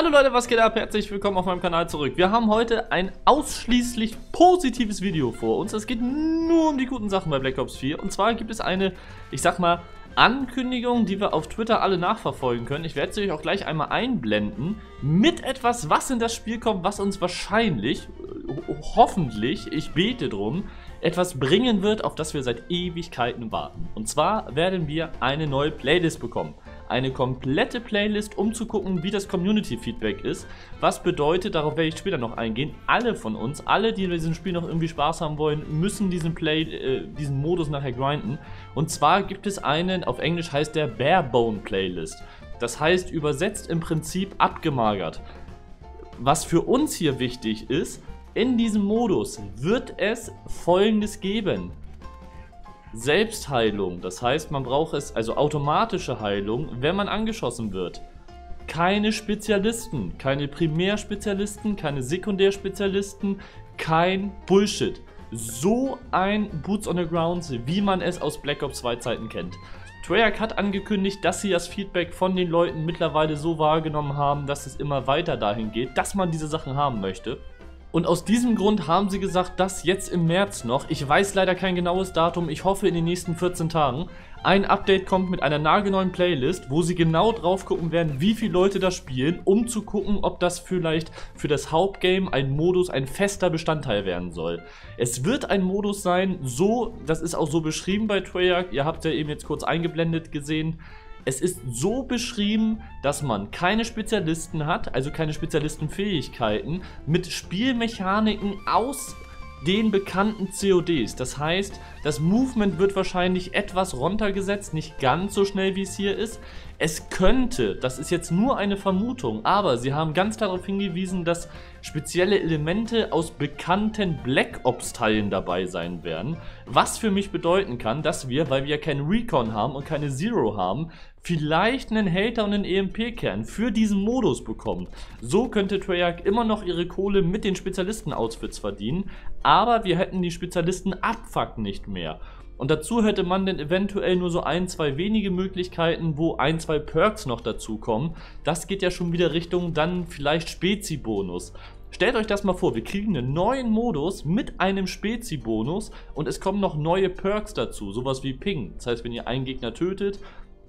Hallo Leute, was geht ab? Herzlich willkommen auf meinem Kanal zurück. Wir haben heute ein ausschließlich positives Video vor uns. Es geht nur um die guten Sachen bei Black Ops 4. Und zwar gibt es eine, ich sag mal, Ankündigung, die wir auf Twitter alle nachverfolgen können. Ich werde sie euch auch gleich einmal einblenden mit etwas, was in das Spiel kommt, was uns wahrscheinlich, hoffentlich, ich bete drum, etwas bringen wird, auf das wir seit Ewigkeiten warten. Und zwar werden wir eine neue Playlist bekommen. Eine komplette Playlist, um zu gucken, wie das Community-Feedback ist. Was bedeutet, darauf werde ich später noch eingehen, alle von uns, alle, die in diesem Spiel noch irgendwie Spaß haben wollen, müssen diesen Modus nachher grinden. Und zwar gibt es einen, auf Englisch heißt der Barebone Playlist. Das heißt übersetzt im Prinzip abgemagert. Was für uns hier wichtig ist, in diesem Modus wird es Folgendes geben. Selbstheilung, das heißt man braucht es, also automatische Heilung, wenn man angeschossen wird. Keine Spezialisten, keine Primärspezialisten, keine Sekundärspezialisten, kein Bullshit. So ein Boots on the Ground, wie man es aus Black Ops 2 Zeiten kennt. Treyarch hat angekündigt, dass sie das Feedback von den Leuten mittlerweile so wahrgenommen haben, dass es immer weiter dahin geht, dass man diese Sachen haben möchte. Und aus diesem Grund haben sie gesagt, dass jetzt im März noch, ich weiß leider kein genaues Datum, ich hoffe in den nächsten 14 Tagen, ein Update kommt mit einer nagelneuen Playlist, wo sie genau drauf gucken werden, wie viele Leute das spielen, um zu gucken, ob das vielleicht für das Hauptgame ein Modus, ein fester Bestandteil werden soll. Es wird ein Modus sein, so, das ist auch so beschrieben bei Treyarch, ihr habt ja eben jetzt kurz eingeblendet gesehen. Es ist so beschrieben, dass man keine Spezialisten hat, also keine Spezialistenfähigkeiten, mit Spielmechaniken aus den bekannten CODs. Das heißt, das Movement wird wahrscheinlich etwas runtergesetzt, nicht ganz so schnell wie es hier ist. Es könnte, das ist jetzt nur eine Vermutung, aber sie haben ganz klar darauf hingewiesen, dass spezielle Elemente aus bekannten Black Ops Teilen dabei sein werden. Was für mich bedeuten kann, dass wir, weil wir ja keinen Recon haben und keine Zero haben, vielleicht einen Hater und einen EMP-Kern für diesen Modus bekommen. So könnte Treyarch immer noch ihre Kohle mit den Spezialisten-Outfits verdienen, aber wir hätten die Spezialisten-Abfuck nicht mehr. Und dazu hätte man dann eventuell nur so ein, zwei wenige Möglichkeiten, wo ein, zwei Perks noch dazukommen. Das geht ja schon wieder Richtung dann vielleicht Spezi-Bonus. Stellt euch das mal vor, wir kriegen einen neuen Modus mit einem Spezi-Bonus und es kommen noch neue Perks dazu, sowas wie Ping. Das heißt, wenn ihr einen Gegner tötet,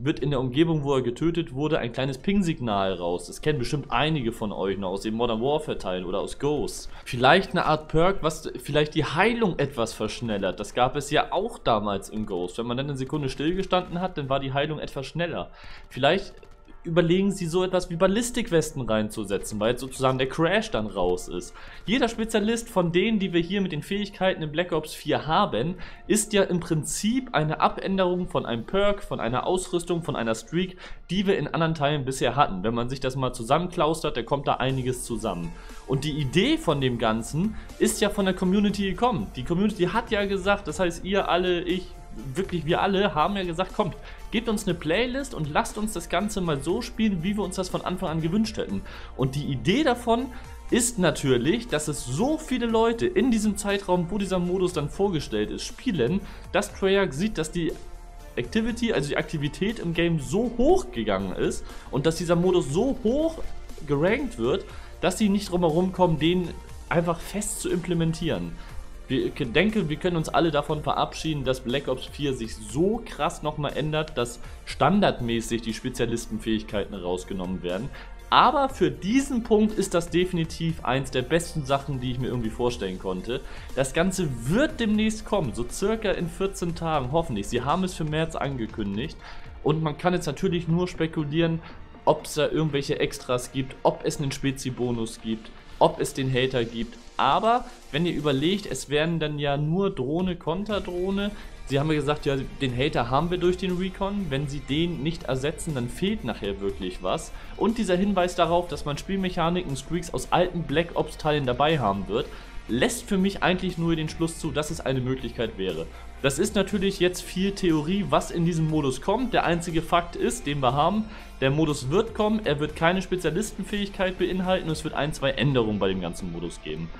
wird in der Umgebung, wo er getötet wurde, ein kleines Ping-Signal raus. Das kennen bestimmt einige von euch noch aus dem Modern Warfare-Teil oder aus Ghosts. Vielleicht eine Art Perk, was vielleicht die Heilung etwas verschnellert. Das gab es ja auch damals in Ghosts. Wenn man dann eine Sekunde stillgestanden hat, dann war die Heilung etwas schneller. Vielleicht überlegen sie so etwas wie Ballistikwesten reinzusetzen, weil sozusagen der Crash dann raus ist. Jeder Spezialist von denen, die wir hier mit den Fähigkeiten in Black Ops 4 haben, ist ja im Prinzip eine Abänderung von einem Perk, von einer Ausrüstung, von einer Streak, die wir in anderen Teilen bisher hatten. Wenn man sich das mal zusammenklaustert, dann kommt da einiges zusammen. Und die Idee von dem Ganzen ist ja von der Community gekommen. Die Community hat ja gesagt, das heißt ihr alle, ich, wirklich wir alle haben ja gesagt, kommt, gebt uns eine Playlist und lasst uns das Ganze mal so spielen, wie wir uns das von Anfang an gewünscht hätten. Und die Idee davon ist natürlich, dass es so viele Leute in diesem Zeitraum, wo dieser Modus dann vorgestellt ist, spielen, dass Treyarch sieht, dass die Activity, also die Aktivität im Game so hoch gegangen ist und dass dieser Modus so hoch gerankt wird, dass sie nicht drumherum kommen, den einfach fest zu implementieren. Ich denke, wir können uns alle davon verabschieden, dass Black Ops 4 sich so krass nochmal ändert, dass standardmäßig die Spezialistenfähigkeiten rausgenommen werden. Aber für diesen Punkt ist das definitiv eins der besten Sachen, die ich mir irgendwie vorstellen konnte. Das Ganze wird demnächst kommen, so circa in 14 Tagen, hoffentlich. Sie haben es für März angekündigt und man kann jetzt natürlich nur spekulieren, ob es da irgendwelche Extras gibt, ob es einen Spezi-Bonus gibt, ob es den Hater gibt. Aber wenn ihr überlegt, es werden dann ja nur Drohne, Konterdrohne. Sie haben ja gesagt, ja, den Hater haben wir durch den Recon. Wenn sie den nicht ersetzen, dann fehlt nachher wirklich was. Und dieser Hinweis darauf, dass man Spielmechaniken und Streaks aus alten Black Ops Teilen dabei haben wird, lässt für mich eigentlich nur den Schluss zu, dass es eine Möglichkeit wäre. Das ist natürlich jetzt viel Theorie, was in diesem Modus kommt. Der einzige Fakt ist, den wir haben, der Modus wird kommen, er wird keine Spezialistenfähigkeit beinhalten und es wird ein, zwei Änderungen bei dem ganzen Modus geben.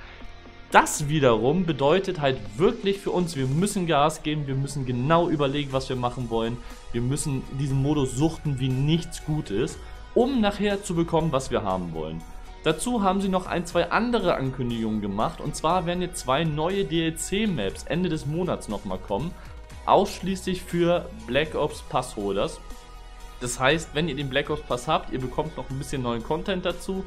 Das wiederum bedeutet halt wirklich für uns, wir müssen Gas geben, wir müssen genau überlegen, was wir machen wollen. Wir müssen diesen Modus suchten wie nichts Gutes. um nachher zu bekommen, was wir haben wollen. Dazu haben sie noch ein, zwei andere Ankündigungen gemacht, und zwar werden jetzt zwei neue DLC-Maps Ende des Monats nochmal kommen, ausschließlich für Black Ops Pass-Holders. Das heißt, wenn ihr den Black Ops Pass habt, ihr bekommt noch ein bisschen neuen Content dazu,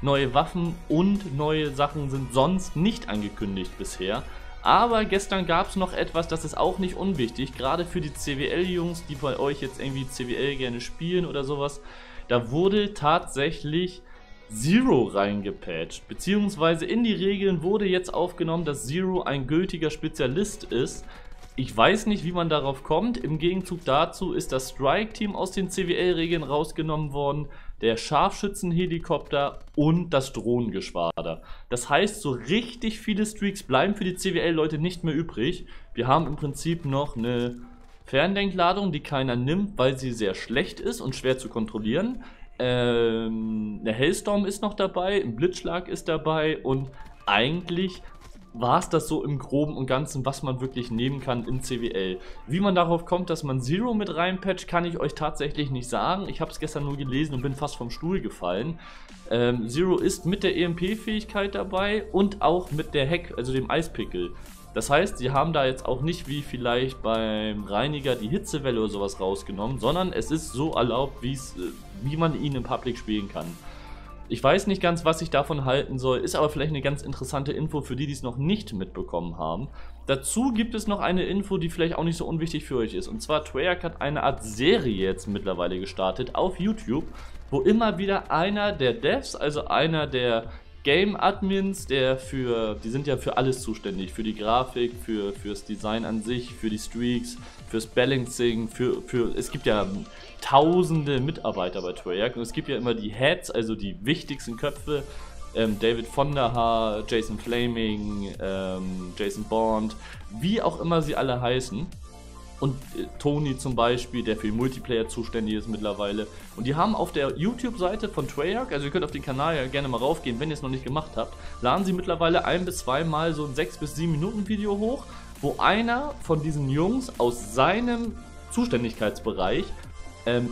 neue Waffen und neue Sachen sind sonst nicht angekündigt bisher. Aber gestern gab es noch etwas, das ist auch nicht unwichtig, gerade für die CWL-Jungs, die bei euch jetzt irgendwie CWL gerne spielen oder sowas. Da wurde tatsächlich Zero reingepatcht, beziehungsweise in die Regeln wurde jetzt aufgenommen, dass Zero ein gültiger Spezialist ist. Ich weiß nicht, wie man darauf kommt. Im Gegenzug dazu ist das Strike-Team aus den CWL-Regeln rausgenommen worden, der Scharfschützenhelikopter und das Drohnengeschwader. Das heißt, so richtig viele Streaks bleiben für die CWL-Leute nicht mehr übrig. Wir haben im Prinzip noch eine Fernlenkladung, die keiner nimmt, weil sie sehr schlecht ist und schwer zu kontrollieren. Eine Hellstorm ist noch dabei, ein Blitzschlag ist dabei und eigentlich war es das so im Groben und Ganzen, was man wirklich nehmen kann in CWL. Wie man darauf kommt, dass man Zero mit reinpatcht, kann ich euch tatsächlich nicht sagen. Ich habe es gestern nur gelesen und bin fast vom Stuhl gefallen. Zero ist mit der EMP-Fähigkeit dabei und auch mit der Heck, also dem Eispickel. Das heißt, sie haben da jetzt auch nicht wie vielleicht beim Reiniger die Hitzewelle oder sowas rausgenommen, sondern es ist so erlaubt, wie man ihn im Public spielen kann. Ich weiß nicht ganz, was ich davon halten soll, ist aber vielleicht eine ganz interessante Info für die, die es noch nicht mitbekommen haben. Dazu gibt es noch eine Info, die vielleicht auch nicht so unwichtig für euch ist. Und zwar Treyarch hat eine Art Serie jetzt mittlerweile gestartet auf YouTube, wo immer wieder einer der Devs, also einer der Game-Admins, die sind ja für alles zuständig, für die Grafik, fürs Design an sich, für die Streaks, fürs Balancing, es gibt ja tausende Mitarbeiter bei Treyarch und es gibt ja immer die Heads, also die wichtigsten Köpfe, David Vonderhaar, Jason Flaming, Jason Bond, wie auch immer sie alle heißen. Und Tony zum Beispiel, der für den Multiplayer zuständig ist mittlerweile. Und die haben auf der YouTube-Seite von Treyarch, also ihr könnt auf den Kanal ja gerne mal raufgehen, wenn ihr es noch nicht gemacht habt, laden sie mittlerweile ein- bis zweimal so ein 6- bis 7-Minuten-Video hoch, wo einer von diesen Jungs aus seinem Zuständigkeitsbereich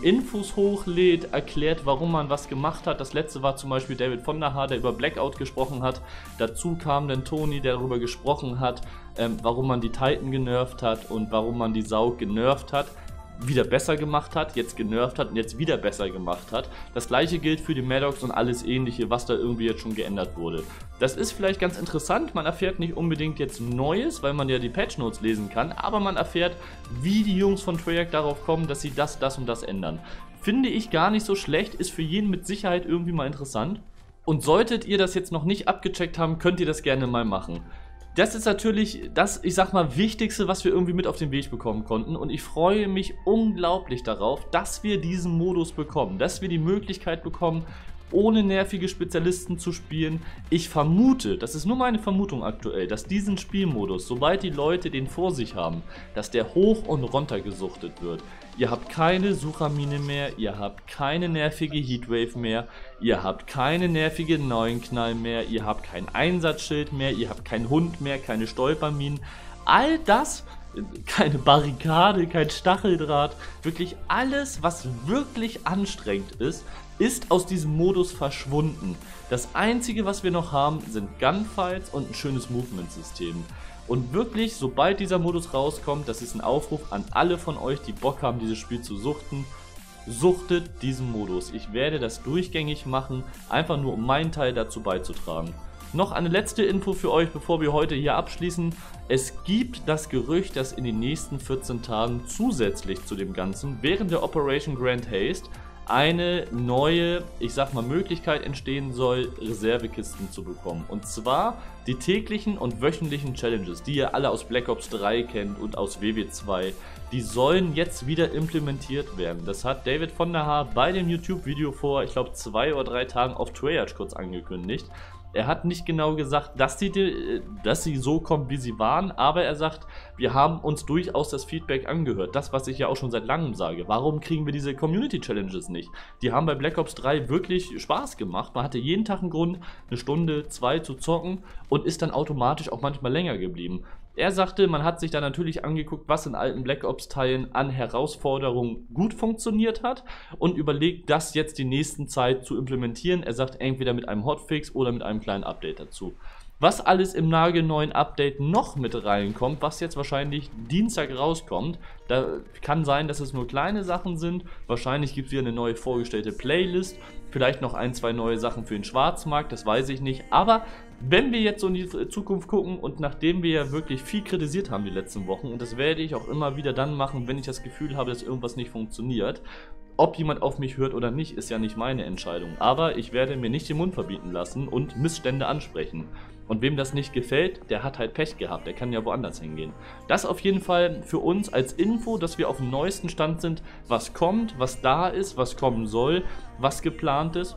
Infos hochlädt, erklärt, warum man was gemacht hat. Das letzte war zum Beispiel David Vonderhaar, der über Blackout gesprochen hat. Dazu kam dann Tony, der darüber gesprochen hat, warum man die Titan genervt hat und warum man die Saug genervt hat, wieder besser gemacht hat, jetzt genervt hat und jetzt wieder besser gemacht hat. Das gleiche gilt für die Maddox und alles ähnliche, was da irgendwie jetzt schon geändert wurde. Das ist vielleicht ganz interessant, man erfährt nicht unbedingt jetzt Neues, weil man ja die Patchnotes lesen kann, aber man erfährt, wie die Jungs von Treyarch darauf kommen, dass sie das, das und das ändern. Finde ich gar nicht so schlecht, ist für jeden mit Sicherheit irgendwie mal interessant. Und solltet ihr das jetzt noch nicht abgecheckt haben, könnt ihr das gerne mal machen. Das ist natürlich das, ich sag mal, Wichtigste, was wir irgendwie mit auf den Weg bekommen konnten, und ich freue mich unglaublich darauf, dass wir diesen Modus bekommen, dass wir die Möglichkeit bekommen, ohne nervige Spezialisten zu spielen. Ich vermute, das ist nur meine Vermutung aktuell, dass diesen Spielmodus, sobald die Leute den vor sich haben, dass der hoch und runter gesuchtet wird. Ihr habt keine Suchermine mehr, ihr habt keine nervige Heatwave mehr, ihr habt keine nervige Neuenknall mehr, ihr habt kein Einsatzschild mehr, ihr habt keinen Hund mehr, keine Stolperminen, all das, keine Barrikade, kein Stacheldraht, wirklich alles, was wirklich anstrengend ist, ist aus diesem Modus verschwunden. Das einzige, was wir noch haben, sind Gunfights und ein schönes Movement-System. Und wirklich, sobald dieser Modus rauskommt, das ist ein Aufruf an alle von euch, die Bock haben, dieses Spiel zu suchten. Suchtet diesen Modus. Ich werde das durchgängig machen, einfach nur um meinen Teil dazu beizutragen. Noch eine letzte Info für euch, bevor wir heute hier abschließen. Es gibt das Gerücht, dass in den nächsten 14 Tagen zusätzlich zu dem Ganzen, während der Operation Grand Haste, eine neue, ich sag mal, Möglichkeit entstehen soll, Reservekisten zu bekommen. Und zwar die täglichen und wöchentlichen Challenges, die ihr alle aus Black Ops 3 kennt und aus WW2, die sollen jetzt wieder implementiert werden. Das hat David Vonderhaar bei dem YouTube-Video vor, ich glaube, 2 oder 3 Tagen auf Treyarch kurz angekündigt. Er hat nicht genau gesagt, dass sie so kommen, wie sie waren, aber er sagt, wir haben uns durchaus das Feedback angehört. Das, was ich ja auch schon seit langem sage. Warum kriegen wir diese Community Challenges nicht? Die haben bei Black Ops 3 wirklich Spaß gemacht. Man hatte jeden Tag einen Grund, eine Stunde, 2 zu zocken und ist dann automatisch auch manchmal länger geblieben. Er sagte, man hat sich da natürlich angeguckt, was in alten Black Ops Teilen an Herausforderungen gut funktioniert hat und überlegt, das jetzt die nächsten Zeit zu implementieren. Er sagt, entweder mit einem Hotfix oder mit einem kleinen Update dazu. Was alles im nagelneuen Update noch mit reinkommt, was jetzt wahrscheinlich Dienstag rauskommt, da kann sein, dass es nur kleine Sachen sind, wahrscheinlich gibt es wieder eine neue vorgestellte Playlist, vielleicht noch ein, zwei neue Sachen für den Schwarzmarkt, das weiß ich nicht, aber wenn wir jetzt so in die Zukunft gucken und nachdem wir ja wirklich viel kritisiert haben die letzten Wochen, und das werde ich auch immer wieder dann machen, wenn ich das Gefühl habe, dass irgendwas nicht funktioniert, ob jemand auf mich hört oder nicht, ist ja nicht meine Entscheidung, aber ich werde mir nicht den Mund verbieten lassen und Missstände ansprechen. Und wem das nicht gefällt, der hat halt Pech gehabt, der kann ja woanders hingehen. Das auf jeden Fall für uns als Info, dass wir auf dem neuesten Stand sind, was kommt, was da ist, was kommen soll, was geplant ist.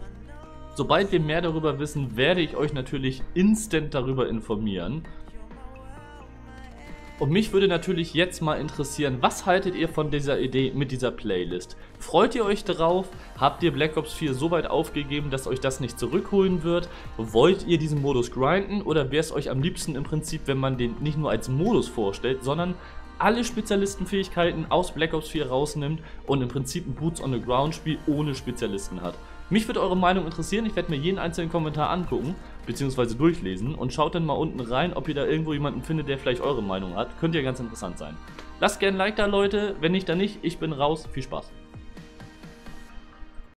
Sobald wir mehr darüber wissen, werde ich euch natürlich instant darüber informieren. Und mich würde natürlich jetzt mal interessieren, was haltet ihr von dieser Idee mit dieser Playlist? Freut ihr euch darauf? Habt ihr Black Ops 4 so weit aufgegeben, dass euch das nicht zurückholen wird? Wollt ihr diesen Modus grinden oder wäre es euch am liebsten im Prinzip, wenn man den nicht nur als Modus vorstellt, sondern alle Spezialistenfähigkeiten aus Black Ops 4 rausnimmt und im Prinzip ein Boots on the Ground Spiel ohne Spezialisten hat? Mich würde eure Meinung interessieren, ich werde mir jeden einzelnen Kommentar angucken bzw. durchlesen und schaut dann mal unten rein, ob ihr da irgendwo jemanden findet, der vielleicht eure Meinung hat. Könnte ja ganz interessant sein. Lasst gerne ein Like da, Leute, wenn nicht, dann nicht. Ich bin raus, viel Spaß.